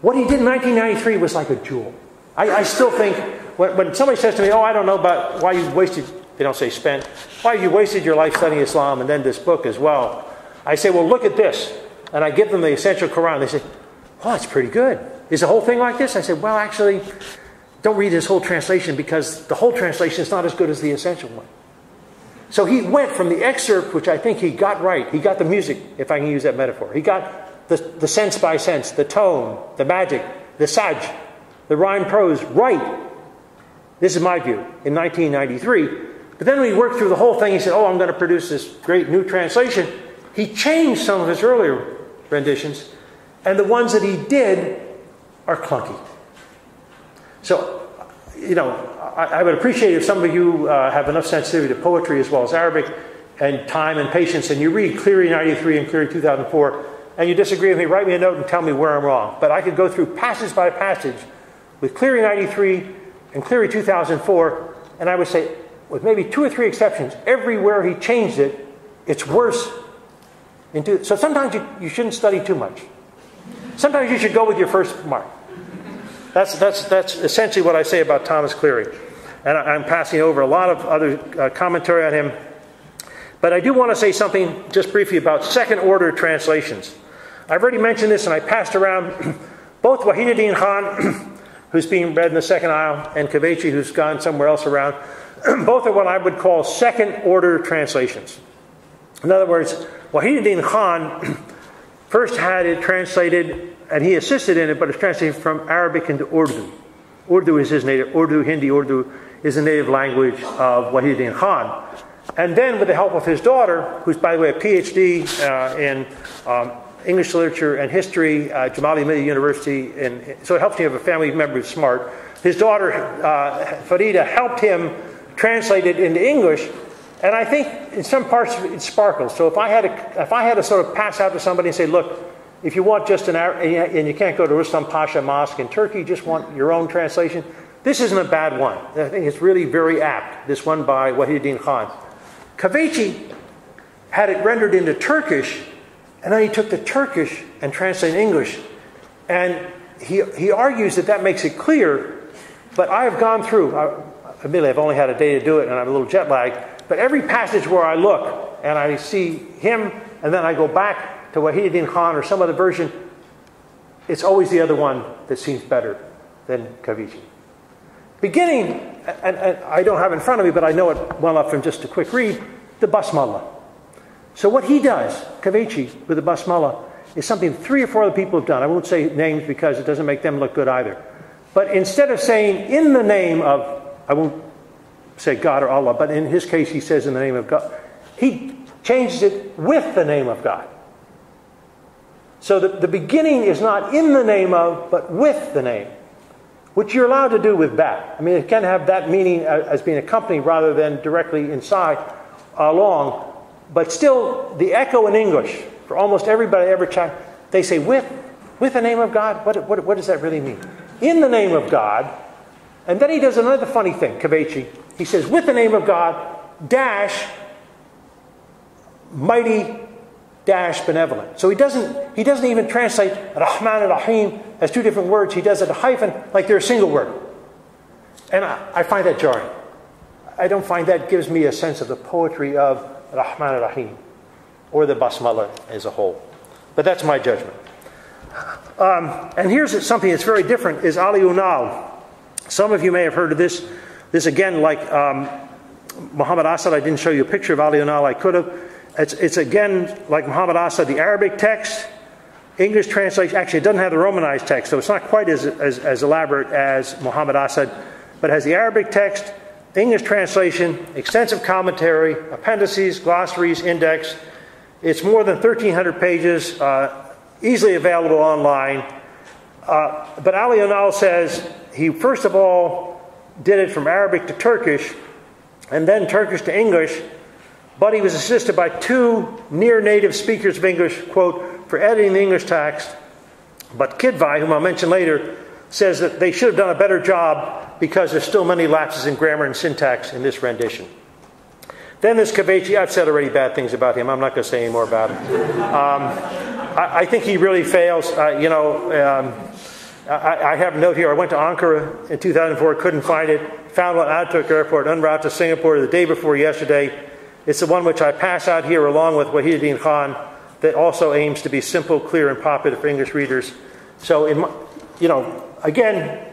What he did in nineteen ninety-three was like a jewel. I, I still think, when, when somebody says to me, oh, I don't know about why you wasted, they don't say spent, why you wasted your life studying Islam and then this book as well. I say, well, look at this. And I give them the Essential Quran. They say, oh, it's pretty good. Is the whole thing like this? I said, well, actually, don't read this whole translation because the whole translation is not as good as the essential one. So he went from the excerpt, which I think he got right. He got the music, if I can use that metaphor. He got the, the sense by sense, the tone, the magic, the saj, the rhyme prose right. This is my view, in nineteen ninety-three. But then when he worked through the whole thing, he said, oh, I'm going to produce this great new translation. He changed some of his earlier renditions, and the ones that he did are clunky. So, you know, I, I would appreciate if some of you uh, have enough sensitivity to poetry as well as Arabic and time and patience, and you read Cleary ninety-three and Cleary two thousand four, and you disagree with me, write me a note and tell me where I'm wrong. But I could go through passage by passage with Cleary ninety-three and Cleary two thousand four, and I would say, with maybe two or three exceptions, everywhere he changed it, it's worse. Into, so sometimes you, you shouldn't study too much. Sometimes you should go with your first mark. That's, that's, that's essentially what I say about Thomas Cleary. And I, I'm passing over a lot of other uh, commentary on him. But I do want to say something just briefly about second-order translations. I've already mentioned this, and I passed around both Wahiduddin Khan, who's being read in the second aisle, and Kaveci, who's gone somewhere else around. Both are what I would call second-order translations. In other words, Wahiduddin Khan first had it translated, and he assisted in it, but it's translated from Arabic into Urdu. Urdu is his native, Urdu, Hindi, Urdu is the native language of Wahiduddin Khan. And then with the help of his daughter, who's by the way a PhD uh, in um, English literature and history, uh, Jamal-e-Millia University, and so it helps him have a family member who's smart. His daughter, uh, Farida, helped him translate it into English. And I think in some parts it sparkles. So if I had to, if I had to sort of pass out to somebody and say, look, if you want just an hour, and you can't go to Rustam Pasha Mosque in Turkey, just want your own translation, this isn't a bad one. I think it's really very apt, this one by Wahiduddin Khan. Kaveci had it rendered into Turkish, and then he took the Turkish and translated English. And he, he argues that that makes it clear, but I have gone through, I, admittedly I've only had a day to do it and I'm a little jet lagged, but every passage where I look and I see him, and then I go back to Wahiduddin Khan or some other version, it's always the other one that seems better than Kaveci. Beginning, and, and I don't have it in front of me, but I know it well enough from just a quick read, the Basmala. So what he does, Kaveci, with the Basmala, is something three or four other people have done. I won't say names because it doesn't make them look good either. But instead of saying, in the name of, I won't say God or Allah, but in his case he says in the name of God. He changes it with the name of God. So the, the beginning is not in the name of, but with the name, which you're allowed to do with that. I mean, it can have that meaning as being accompanied rather than directly inside along, but still the echo in English, for almost everybody ever checked, they say with, with the name of God, what, what, what does that really mean? In the name of God. And then he does another funny thing, Kaveci. He says, with the name of God, dash, mighty, dash, benevolent. So he doesn't, he doesn't even translate Rahman and Rahim as two different words. He does it a hyphen like they're a single word. And I, I find that jarring. I don't find that gives me a sense of the poetry of Rahman and Rahim or the Basmala as a whole. But that's my judgment. Um, and here's something that's very different is Ali Unal. Some of you may have heard of this. This again, like um, Muhammad Asad, I didn't show you a picture of Ali Unal, I could have. It's, it's again, like Muhammad Asad, the Arabic text, English translation, actually it doesn't have the Romanized text, so it's not quite as, as, as elaborate as Muhammad Asad, but it has the Arabic text, English translation, extensive commentary, appendices, glossaries, index. It's more than thirteen hundred pages, uh, easily available online. Uh, but Ali Unal says, he first of all did it from Arabic to Turkish and then Turkish to English, but he was assisted by two near native speakers of English, quote, for editing the English text, but Kidwai, whom I'll mention later, says that they should have done a better job because there's still many lapses in grammar and syntax in this rendition. Then this Kaveci, I've said already bad things about him. I'm not going to say any more about him. Um, I, I think he really fails. Uh, you know, um, I, I have a note here. I went to Ankara in two thousand four, couldn't find it. Found one at Atatürk Airport, en route to Singapore the day before yesterday. It's the one which I pass out here along with Wahiduddin Khan that also aims to be simple, clear, and popular for English readers. So, in my, you know, again,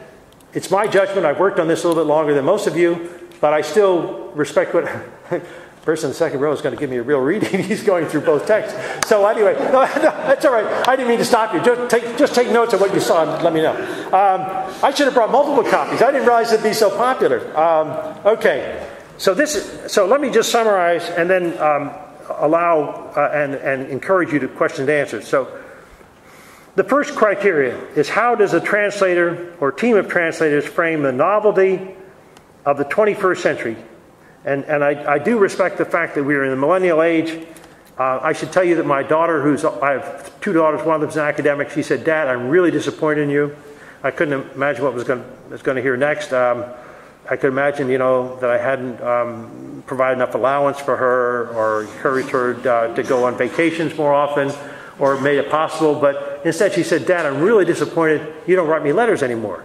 it's my judgment. I've worked on this a little bit longer than most of you, but I still respect what the person in the second row is going to give me a real reading. He's going through both texts. So anyway, no, no, that's all right. I didn't mean to stop you. Just take, just take notes of what you saw and let me know. Um, I should have brought multiple copies. I didn't realize it'd be so popular. Um, okay. So this is, so let me just summarize and then um, allow uh, and, and encourage you to question and answer. So the first criteria is, how does a translator or team of translators frame the novelty of the twenty-first century? And, and I, I do respect the fact that we are in the millennial age. Uh, I should tell you that my daughter, who's, I have two daughters, one of them's an academic, she said, "Dad, I'm really disappointed in you." I couldn't imagine what was going was going to hear next. Um, I could imagine, you know, that I hadn't um, provided enough allowance for her, or encouraged her uh, to go on vacations more often, or made it possible. But instead she said, "Dad, I'm really disappointed. You don't write me letters anymore."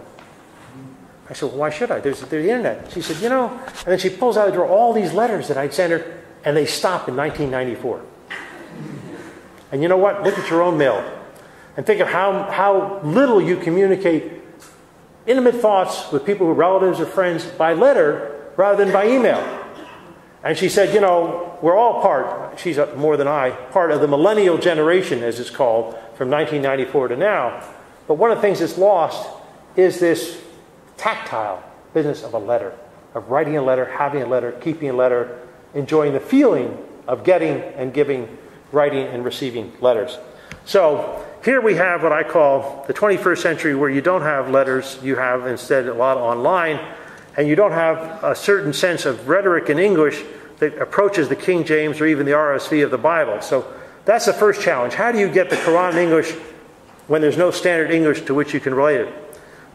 I said, "Well, why should I? There's, there's the internet." She said, "You know," and then she pulls out of the drawer all these letters that I'd sent her, and they stopped in nineteen ninety-four. And you know what? Look at your own mail and think of how, how little you communicate intimate thoughts with people who are relatives or friends by letter rather than by email. And she said, "You know, we're all part," she's more than I, part of the millennial generation, as it's called, from nineteen ninety-four to now. But one of the things that's lost is this tactile business of a letter, of writing a letter, having a letter, keeping a letter, enjoying the feeling of getting and giving, writing and receiving letters. So here we have what I call the twenty-first century, where you don't have letters, you have instead a lot online, and you don't have a certain sense of rhetoric in English that approaches the King James or even the R S V of the Bible. So that's the first challenge. How do you get the Quran in English when there's no standard English to which you can relate it?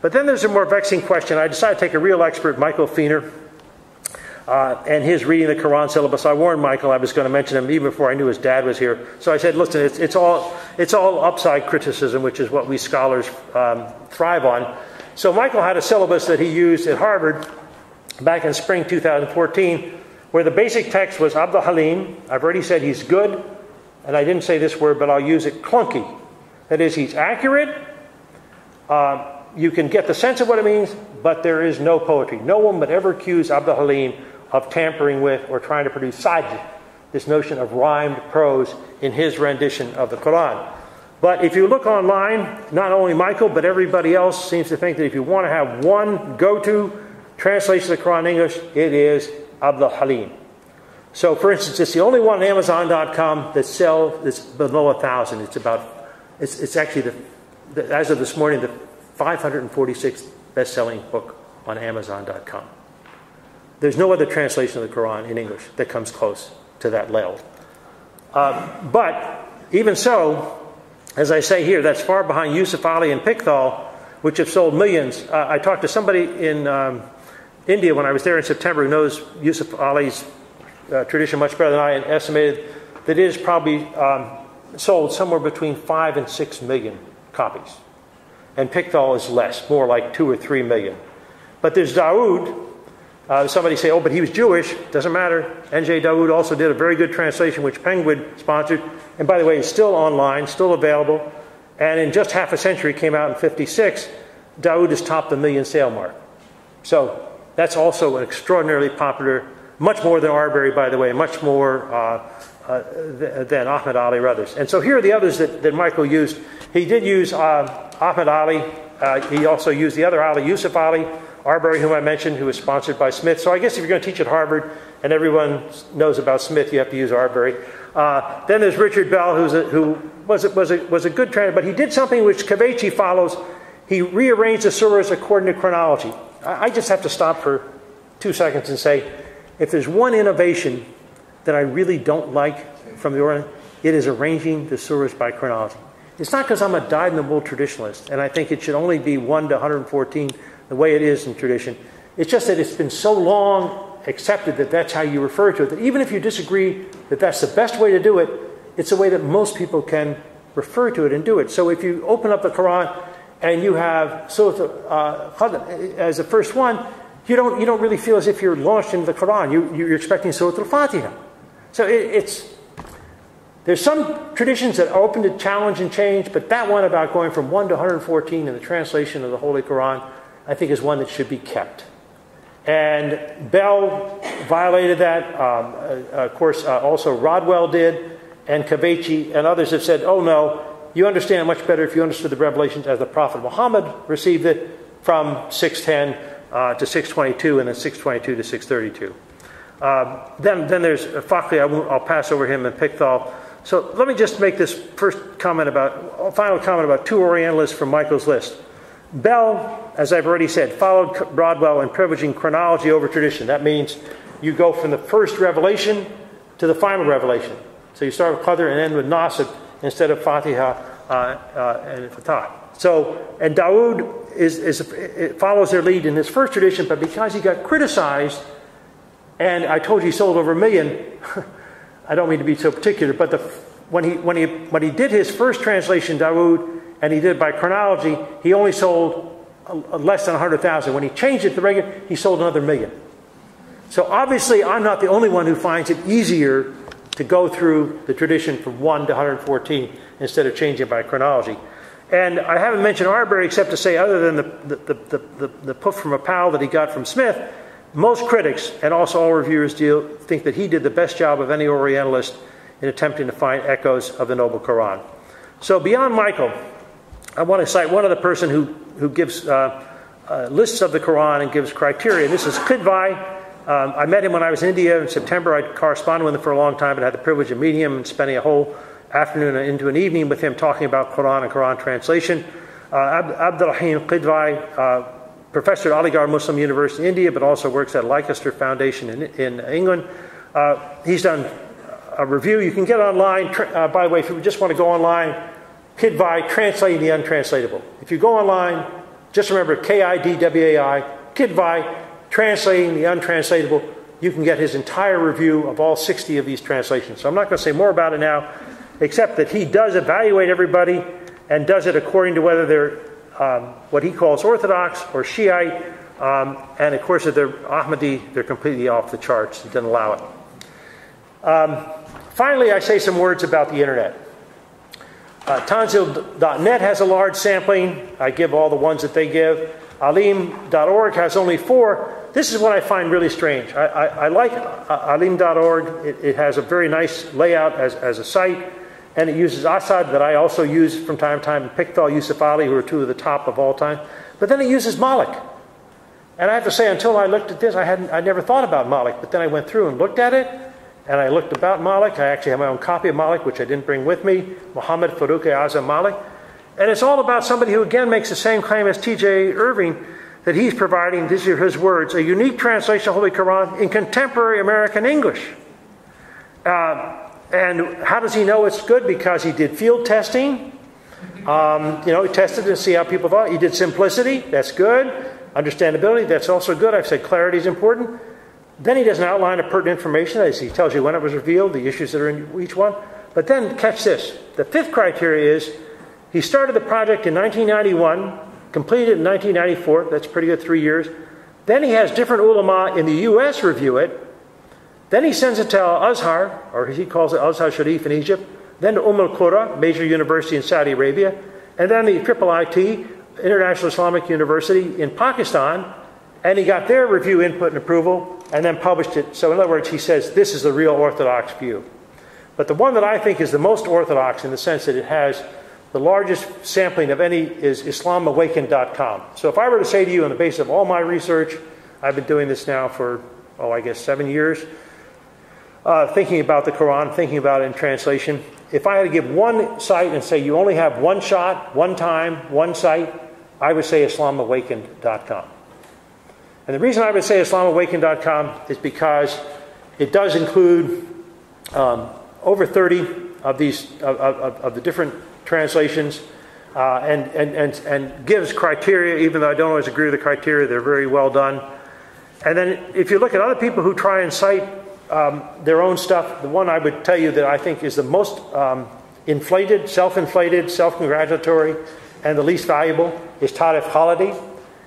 But then there's a more vexing question. I decided to take a real expert, Michael Feeney, uh, and his reading the Quran syllabus. I warned Michael I was going to mention him even before I knew his dad was here. So I said, listen, it's, it's, all, it's all upside criticism, which is what we scholars um, thrive on. So Michael had a syllabus that he used at Harvard back in spring two thousand fourteen, where the basic text was Abdel Haleem. I've already said he's good, and I didn't say this word, but I'll use it, clunky. That is, he's accurate. Uh, You can get the sense of what it means, but there is no poetry. No one would ever accuse Abdel Haleem of tampering with or trying to produce sajj, this notion of rhymed prose, in his rendition of the Quran. But if you look online, not only Michael, but everybody else seems to think that if you want to have one go-to translation of the Quran in English, it is Abdel Haleem. So, for instance, it's the only one on Amazon dot com that sells, it's below a thousand. It's about, it's, it's actually, the, the, as of this morning, the five hundred forty-sixth best-selling book on Amazon dot com. There's no other translation of the Quran in English that comes close to that level. Uh, but even so, as I say here, that's far behind Yusuf Ali and Pickthall, which have sold millions. Uh, I talked to somebody in um, India when I was there in September who knows Yusuf Ali's uh, tradition much better than I, and estimated that it is probably um, sold somewhere between five and six million copies. And Pickthall is less, more like two or three million. But there's Dawood. Uh, somebody say, oh, but he was Jewish. Doesn't matter. N J Dawood also did a very good translation, which Penguin sponsored. And by the way, it's still online, still available. And in just half a century, came out in fifty-six, Dawood has topped the million sale mark. So that's also an extraordinarily popular, much more than Arbery, by the way, much more uh, uh, th than Ahmad Ali or others. And so here are the others that, that Michael used. He did use Uh, Ahmad Ali, uh, he also used the other Ali, Yusuf Ali, Arberry, whom I mentioned, who was sponsored by Smith. So I guess if you're going to teach at Harvard and everyone knows about Smith, you have to use Arberry. Uh, then there's Richard Bell, who's a, who was a, was, a, was a good trainer, but he did something which Kaveci follows. He rearranged the surahs according to chronology. I, I just have to stop for two seconds and say, if there's one innovation that I really don't like from the Quran, it is arranging the surahs by chronology. It's not because I'm a dyed-in-the-wool traditionalist, and I think it should only be one to one hundred fourteen the way it is in tradition. It's just that it's been so long accepted that that's how you refer to it, that even if you disagree that that's the best way to do it, it's a way that most people can refer to it and do it. So if you open up the Quran and you have Surah Al-Qadr as the first one, you don't, you don't really feel as if you're launched into the Quran. You, you're expecting Surah Al-Fatiha. So it, it's... There's some traditions that are open to challenge and change, but that one about going from one to one hundred fourteen in the translation of the Holy Quran, I think is one that should be kept. And Bell violated that. Um, uh, of course, uh, also Rodwell did, and Kaveci and others have said, oh no, you understand it much better if you understood the revelations as the Prophet Muhammad received it from six ten uh, to six twenty-two, and then six twenty-two to six thirty-two. Uh, then, then there's Fakli, I'll, I'll pass over him, and Pickthall. So let me just make this first comment about, final comment about two Orientalists from Michael's list. Bell, as I've already said, followed Rodwell in privileging chronology over tradition. That means you go from the first revelation to the final revelation. So you start with Qadr and end with Nasib instead of Fatiha uh, uh, and Fatah. So, and Dawood is, is, it follows their lead in his first tradition, but because he got criticized, and I told you he sold over a million, I don't mean to be so particular, but the, when, he, when, he, when he did his first translation, Dawood, and he did it by chronology, he only sold a, a less than one hundred thousand. When he changed it to regular, he sold another million. So obviously, I'm not the only one who finds it easier to go through the tradition from one to one hundred fourteen instead of changing it by chronology. And I haven't mentioned Arberry except to say, other than the, the, the, the, the puff from a pal that he got from Smith, most critics, and also all reviewers, deal, think that he did the best job of any Orientalist in attempting to find echoes of the Noble Quran. So beyond Michael, I want to cite one other person who, who gives uh, uh, lists of the Quran and gives criteria. This is Kidwai. Um, I met him when I was in India in September. I corresponded with him for a long time and had the privilege of meeting him and spending a whole afternoon and into an evening with him talking about Quran and Quran translation. Uh, Abdul Rahim Kidwai, uh, professor at Aligarh Muslim University in India, but also works at Leicester Foundation in, in England. Uh, he's done a review. You can get online. Uh, by the way, if you just want to go online, Kidwai, Translating the Untranslatable. If you go online, just remember K I D W A I, Kidwai, Translating the Untranslatable. You can get his entire review of all sixty of these translations. So I'm not going to say more about it now, except that he does evaluate everybody and does it according to whether they're Um, what he calls Orthodox or Shiite, um, and of course if they're Ahmadi, they're completely off the charts. He doesn't allow it. Um, finally, I say some words about the internet. Uh, Tanzil dot net has a large sampling. I give all the ones that they give. Alim dot org has only four. This is what I find really strange. I, I, I like Alim dot org. It, it has a very nice layout as, as a site. And it uses Asad, that I also use from time to time, and Pickthall, Yusuf Ali, who are two of the top of all time. But then it uses Malik. And I have to say, until I looked at this, I hadn't, I never thought about Malik. But then I went through and looked at it, and I looked about Malik. I actually have my own copy of Malik, which I didn't bring with me, Muhammad Farouk Azam Malik. And it's all about somebody who, again, makes the same claim as T J Irving, that he's providing, these are his words, a unique translation of Holy Quran in contemporary American English. Uh, And how does he know it's good? Because he did field testing. Um, you know, he tested to see how people thought. He did simplicity. That's good. Understandability. That's also good. I've said clarity is important. Then he does an outline of pertinent information. As he tells you when it was revealed, the issues that are in each one. But then, catch this. The fifth criteria is he started the project in nineteen ninety-one, completed it in nineteen ninety-four. That's pretty good, three years. Then he has different ulama in the U S review it. Then he sends it to Al-Azhar, or he calls it Azhar Sharif in Egypt, then to Umm al-Qura, major university in Saudi Arabia, and then the I I I T, International Islamic University in Pakistan, and he got their review, input, and approval, and then published it. So in other words, he says, this is the real orthodox view. But the one that I think is the most orthodox in the sense that it has the largest sampling of any is Islam Awakened dot com. So if I were to say to you, on the basis of all my research, I've been doing this now for, oh, I guess seven years, Uh, thinking about the Quran, thinking about it in translation. If I had to give one site and say you only have one shot, one time, one site, I would say Islam Awakened dot com. And the reason I would say Islam Awakened dot com is because it does include um, over thirty of these of, of, of the different translations uh, and, and, and, and gives criteria, even though I don't always agree with the criteria. They're very well done. And then if you look at other people who try and cite um, their own stuff, the one I would tell you that I think is the most um, inflated, self-inflated, self-congratulatory, and the least valuable is Tadef Haladi.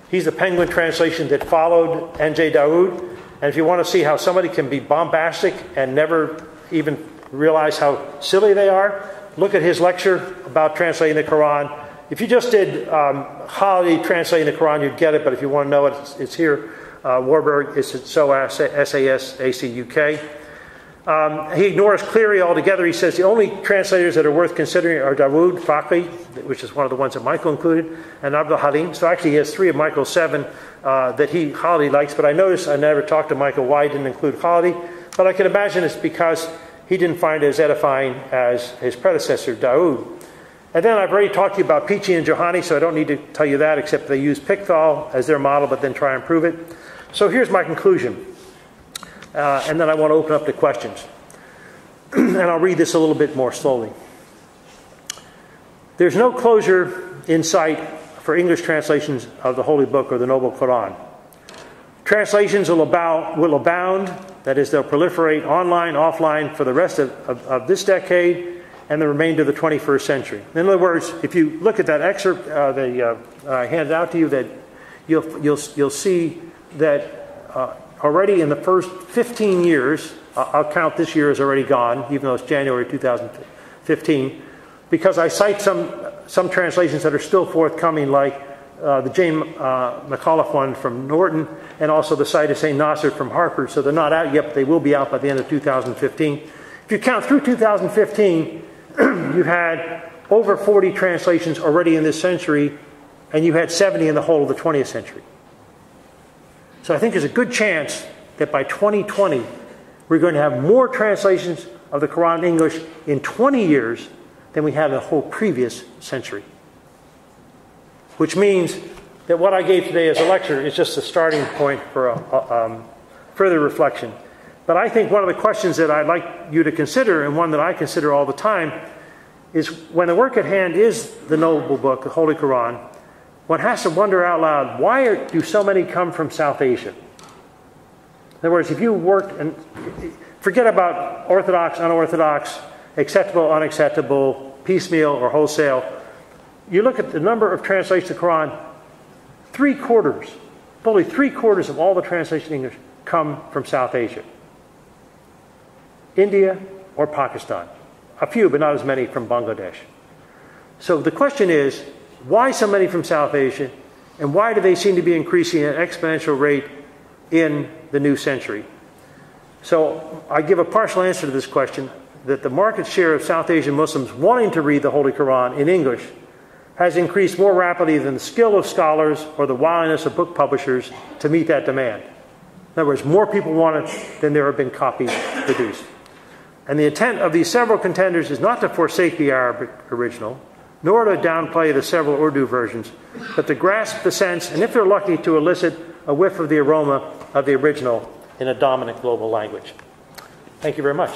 He's the Penguin translation that followed N J. Dawood. And if you want to see how somebody can be bombastic and never even realize how silly they are, look at his lecture about translating the Quran. If you just did um, Haladi translating the Quran, you'd get it. But if you want to know it, it's, it's here. Uh, Warburg is at S O A S, S A S A C U K. Um, he ignores Cleary altogether. He says the only translators that are worth considering are Dawood, Faqih, which is one of the ones that Michael included, and Abdel Haleem. So actually he has three of Michael's seven uh, that he, Haladi, likes. But I noticed I never talked to Michael why he didn't include Haladi. But I can imagine it's because he didn't find it as edifying as his predecessor, Dawood. And then I've already talked to you about Pichi and Juhani, so I don't need to tell you that, except they use Pickthall as their model, but then try and prove it. So here's my conclusion. Uh, and then I want to open up to questions. And I'll read this a little bit more slowly. There's no closure in sight for English translations of the Holy Book or the Noble Quran. Translations will abound, will abound, that is, they'll proliferate online, offline, for the rest of, of, of this decade and the remainder of the twenty-first century. In other words, if you look at that excerpt uh, that uh, I handed out to you, that you'll, you'll, you'll see that uh, already in the first fifteen years, I'll count this year as already gone, even though it's January two thousand fifteen, because I cite some, some translations that are still forthcoming, like uh, the Jane uh, McAuliffe one from Norton, and also the site of Saint Nasser from Harper. So they're not out yet, but they will be out by the end of two thousand fifteen. If you count through two thousand fifteen, you had over forty translations already in this century, and you had seventy in the whole of the twentieth century. So I think there's a good chance that by twenty twenty, we're going to have more translations of the Quran in English in twenty years than we had in the whole previous century. Which means that what I gave today as a lecture is just a starting point for a, a, um, further reflection. But I think one of the questions that I'd like you to consider, and one that I consider all the time, is when the work at hand is the Noble Book, the Holy Quran, one has to wonder out loud, why are, do so many come from South Asia? In other words, if you worked, and forget about orthodox, unorthodox, acceptable, unacceptable, piecemeal, or wholesale. You look at the number of translations of the Quran, three quarters, fully three quarters of all the translations in English come from South Asia. India or Pakistan. A few, but not as many from Bangladesh. So the question is, why so many from South Asia, and why do they seem to be increasing at an exponential rate in the new century? So I give a partial answer to this question, that the market share of South Asian Muslims wanting to read the Holy Quran in English has increased more rapidly than the skill of scholars or the wiliness of book publishers to meet that demand. In other words, more people want it than there have been copies produced. And the intent of these several contenders is not to forsake the Arabic original, nor to downplay the several Urdu versions, but to grasp the sense, and if they're lucky, to elicit a whiff of the aroma of the original in a dominant global language. Thank you very much.